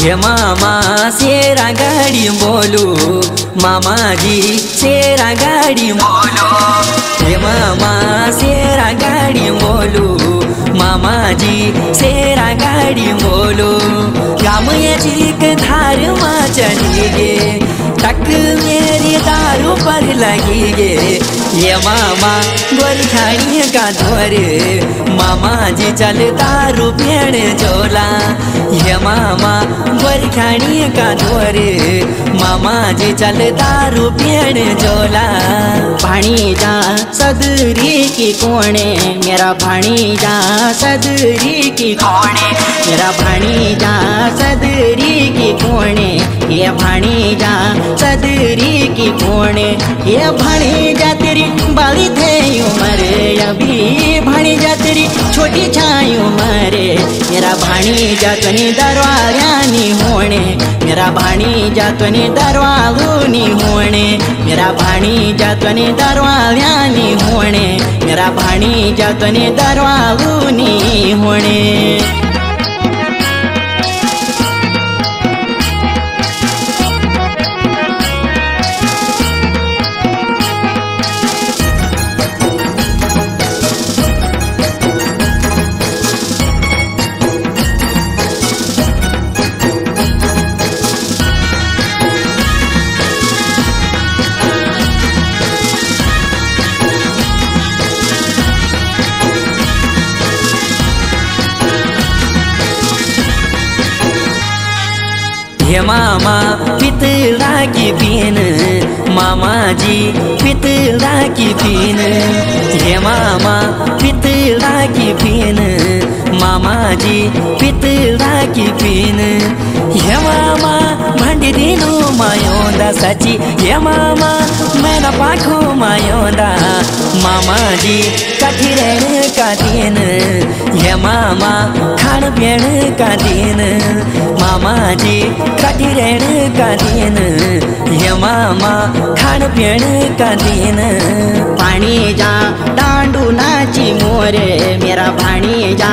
हे मामा शेरा गाड़ी बोलो मामा जी शेरा गाड़ी बोलो हे मामा शेरा गाड़ी बोलो मामा जी शेरा गाड़ी बोलो कामयाची के धार माँ चली गे टक मेरी दारू पर लगी गे ये मामा गोरखानी का धोरे मामा जी चल दारू पेड़ झोला ये मामा गोरखानी का धोरे मामा जी चल दारू पेड़ झोला भाणीजा सदरी की कोणे मेरा भाणीजा सदरी की कोणे मेरा भाणीजा सदरी की कोणे ये भाणीजा सदरी की कोणे ये भाणीजा तेरी बाली थे उम्र अभी भाणीजा तेरी छोटी छाई उम्र मेरा भाणीजा तनी दरवाजानी होने मेरा भाणीजा तनी दरवाजूनी होने मेरा भाणीजा तनी दरवाजानी होने मेरा भाणीजा तनी दरवाजूनी होने हे मामा पितला की पीन मामा जी पितला की पीन हे मामा पितला की पीन मामा जी पितला की पीन हे मामा भंडीनो मायोंदा सची हे मामा मैना पाखो मायोंदा मामा जी कठी रहने का दिन हे मामा खान पीन का दिन मामा जी कठी रहने का दिन हे मामा खान पीन का दिन पानी जा डांडू नाची मोरे मेरा भाणी जा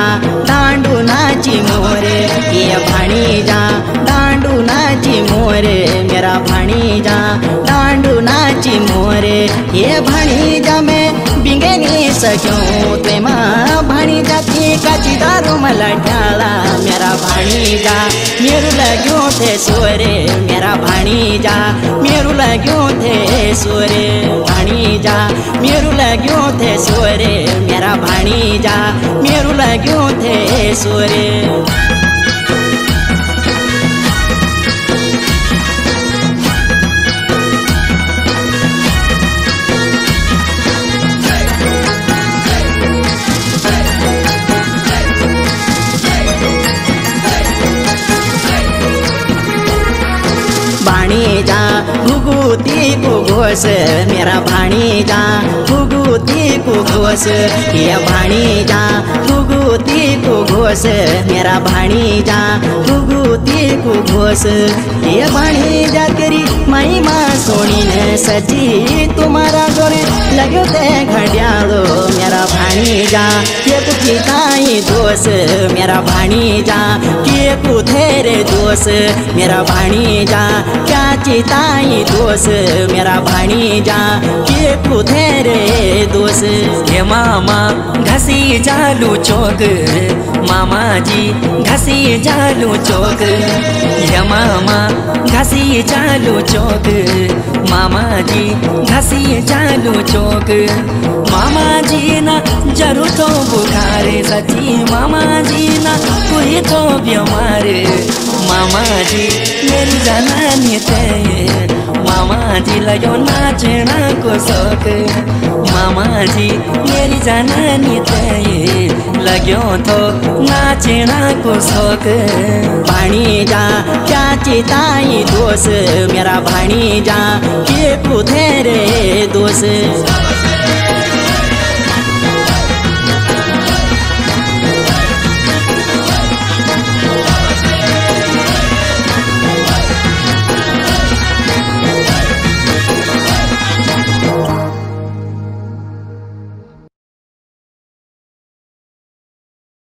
डांडू नाची मोरे ये भाणी जा डांडू नाची मोरे मेरा भाणी जा डांडू नाची मोरे ये भाणी जा मैं बिंगे नहीं सक्यों ते माँ भाणी जाती काची दारू मला डाला मेरा भाणी जा मेरू लग्यों थे सोरे मेरा भाणी जा मेरू लग्यों थे सोरे भाणी जा मेरू लग्यों थे सोरे मेरा भाणी जा मेरू लग्यों थे सोरे भाणीजा भुगुती को घोष मेरा भाणीजा भुगुती को घोष ये भाणीजा भुगुती को घोष मेरा भाणीजा भुगुती को घोष ये भाणीजा तेरी माई माँ सोनी ने सची तुम्हारा गोरे लगे ते घड़ियालो मेरा भाणीजा ये कुकी ताई दोष मेरा भाणीजा ये कुथेरे दोष मेरा भाणीजा क्या चिताई दोस मेरा भाणीजा के पुथेरे दोस हे मामा घसी जालू चौक मामा जी घसी जालू चौक हे मामा घसी जालू चौक मामा जी घसी जालू चौक मामा जी ना जरू तो बुखारे सची मामा जी ना कोई तो बीमार मामा जी मेरी जनानी मामा जी लगे नाचना को शौक मामा जी मेरी जनानी लगे तो नाचना को शौक भाणीजा क्या चिताई दोस मेरा भाणीजा के पुथेरे दोस